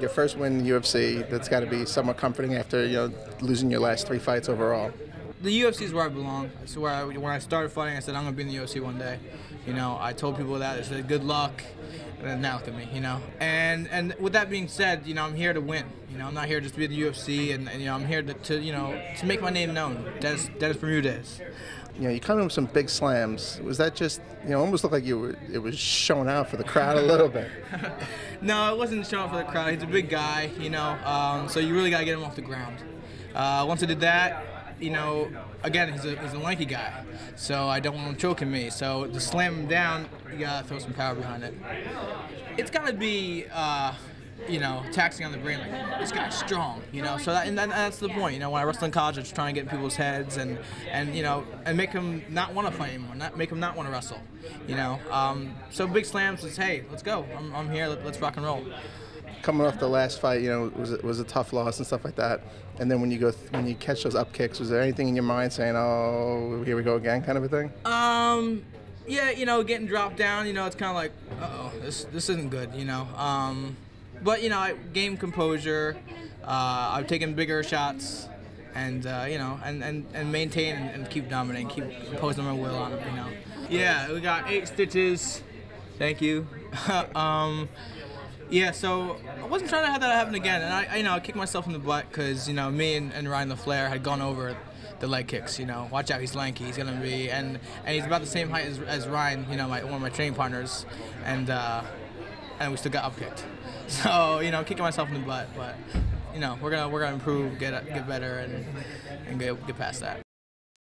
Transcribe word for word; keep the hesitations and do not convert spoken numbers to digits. Your first win in the U F C, that's got to be somewhat comforting after, you know, losing your last three fights overall. The U F C is where I belong. It's where I, when I started fighting, I said, I'm going to be in the U F C one day. You know, I told people that. I said, good luck. And then now look at me, you know. And and with that being said, you know, I'm here to win. You know, I'm not here just to be in the U F C. And, and you know, I'm here to, to, you know, to make my name known. Dennis, Dennis Bermudez. You know, you come in with some big slams. Was that just, you know, almost looked like you were, it was shown out for the crowd a little bit? No, it wasn't shown out for the crowd. He's a big guy, you know. Um, so you really got to get him off the ground. Uh, once I did that, you know, again, he's a, he's a lanky guy, so I don't want him choking me. So to slam him down, you gotta throw some power behind it. It's gotta be, uh, you know, taxing on the brain. Like, this guy's strong, you know. So that, and that, that's the point. You know, when I wrestle in college, I was trying to get in people's heads and and you know, and make them not want to fight anymore, not make them not want to wrestle. You know, um, so big slams is, hey, let's go. I'm, I'm here. Let's rock and roll. Coming off the last fight, you know, was was a tough loss and stuff like that. And then when you go th when you catch those up kicks, was there anything in your mind saying, "Oh, here we go again," kind of a thing? Um, yeah, you know, getting dropped down, you know, it's kind of like, uh oh, this this isn't good, you know. Um, but you know, I game composure. Uh, I've taken bigger shots, and uh, you know, and and and maintain and, and keep dominating, keep imposing my will on it, you know. Yeah, we got eight stitches. Thank you. um. Yeah, so I wasn't trying to have that happen again, and I, you know, I kicked myself in the butt because, you know, me and, and Ryan LeFlair had gone over the leg kicks. You know, watch out, he's lanky, he's gonna be, and and he's about the same height as, as Ryan, you know, my, one of my training partners, and uh, and we still got up kicked. So, you know, kicking myself in the butt, but you know, we're gonna we're gonna improve, get get better, and and get get past that.